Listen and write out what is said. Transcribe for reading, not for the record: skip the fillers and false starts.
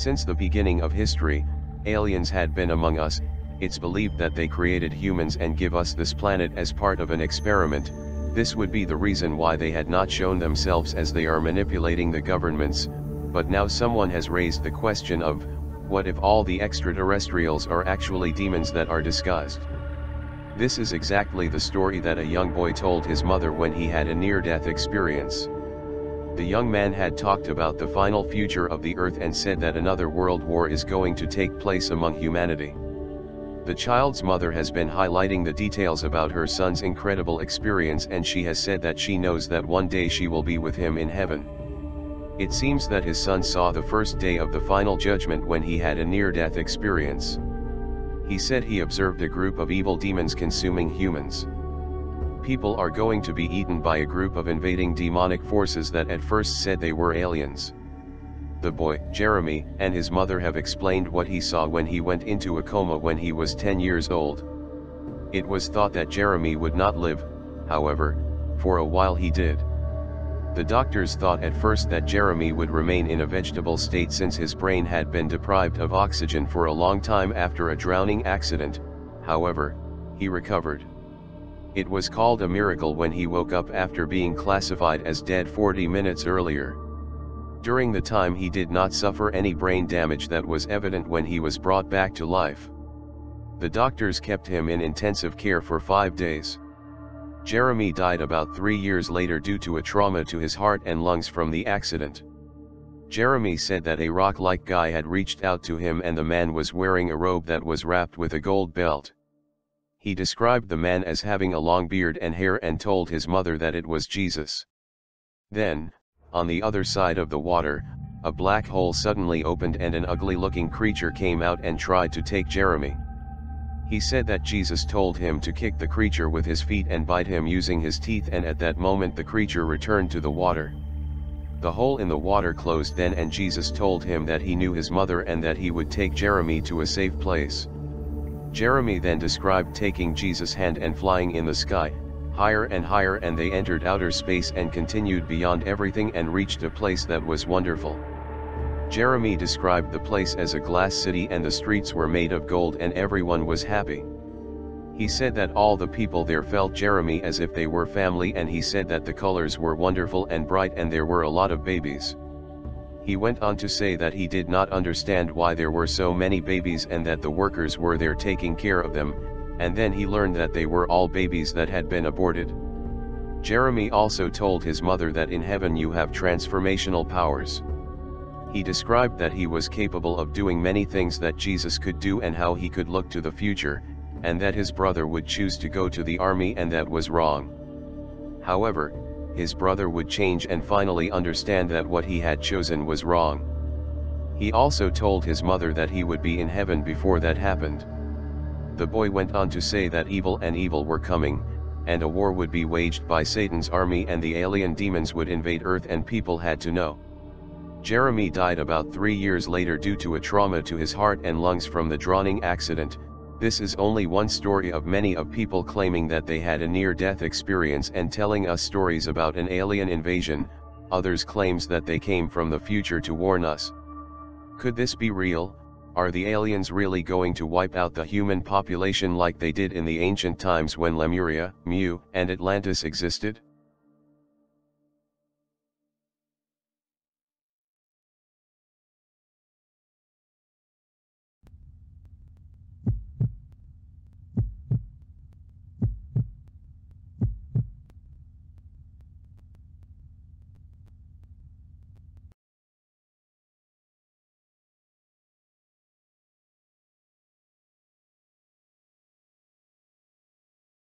Since the beginning of history, aliens had been among us. It's believed that they created humans and give us this planet as part of an experiment. This would be the reason why they had not shown themselves, as they are manipulating the governments. But now someone has raised the question of, what if all the extraterrestrials are actually demons that are disguised? This is exactly the story that a young boy told his mother when he had a near-death experience. The young man had talked about the final future of the Earth and said that another world war is going to take place among humanity. The child's mother has been highlighting the details about her son's incredible experience, and she has said that she knows that one day she will be with him in heaven. It seems that his son saw the first day of the final judgment when he had a near-death experience. He said he observed a group of evil demons consuming humans. People are going to be eaten by a group of invading demonic forces that at first said they were aliens. The boy, Jeremy, and his mother have explained what he saw when he went into a coma when he was 10 years old. It was thought that Jeremy would not live, however, for a while he did. The doctors thought at first that Jeremy would remain in a vegetable state since his brain had been deprived of oxygen for a long time after a drowning accident. However, he recovered. It was called a miracle when he woke up after being classified as dead 40 minutes earlier. During the time he did not suffer any brain damage that was evident when he was brought back to life. The doctors kept him in intensive care for 5 days. Jeremy died about 3 years later due to a trauma to his heart and lungs from the accident. Jeremy said that a rock-like guy had reached out to him, and the man was wearing a robe that was wrapped with a gold belt. He described the man as having a long beard and hair and told his mother that it was Jesus. Then, on the other side of the water, a black hole suddenly opened and an ugly-looking creature came out and tried to take Jeremy. He said that Jesus told him to kick the creature with his feet and bite him using his teeth, and at that moment the creature returned to the water. The hole in the water closed then, and Jesus told him that he knew his mother and that he would take Jeremy to a safe place. Jeremy then described taking Jesus' hand and flying in the sky, higher and higher, and they entered outer space and continued beyond everything and reached a place that was wonderful. Jeremy described the place as a glass city, and the streets were made of gold and everyone was happy. He said that all the people there felt Jeremy as if they were family, and he said that the colors were wonderful and bright and there were a lot of babies. He went on to say that he did not understand why there were so many babies and that the workers were there taking care of them, and then he learned that they were all babies that had been aborted. Jeremy also told his mother that in heaven you have transformational powers. He described that he was capable of doing many things that Jesus could do and how he could look to the future, and that his brother would choose to go to the army and that was wrong. However, his brother would change and finally understand that what he had chosen was wrong. He also told his mother that he would be in heaven before that happened. The boy went on to say that evil and evil were coming, and a war would be waged by Satan's army and the alien demons would invade Earth, and people had to know. Jeremy died about 3 years later due to a trauma to his heart and lungs from the drowning accident. This is only one story of many of people claiming that they had a near-death experience and telling us stories about an alien invasion. Others claims that they came from the future to warn us. Could this be real? Are the aliens really going to wipe out the human population like they did in the ancient times when Lemuria, Mu, and Atlantis existed?